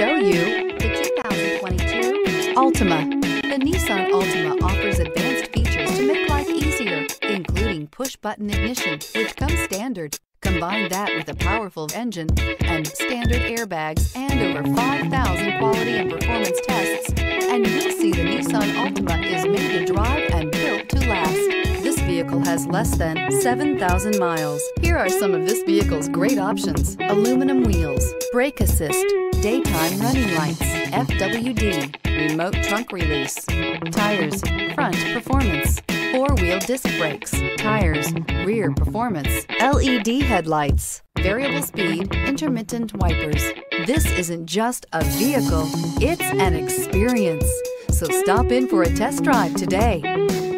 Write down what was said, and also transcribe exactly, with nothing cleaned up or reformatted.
show you the two thousand twenty-two Altima. The Nissan Altima offers advanced features to make life easier, including push-button ignition, which comes standard. Combine that with a powerful engine and standard airbags and over five thousand quality and performance tests, and you'll see the Nissan Altima is made to drive and built to last. This vehicle has less than seven thousand miles. Here are some of this vehicle's great options: aluminum wheels, brake assist, daytime running lights, F W D, remote trunk release, tires, front performance, four-wheel disc brakes, tires, rear performance, L E D headlights, variable speed, intermittent wipers. This isn't just a vehicle, it's an experience. So stop in for a test drive today.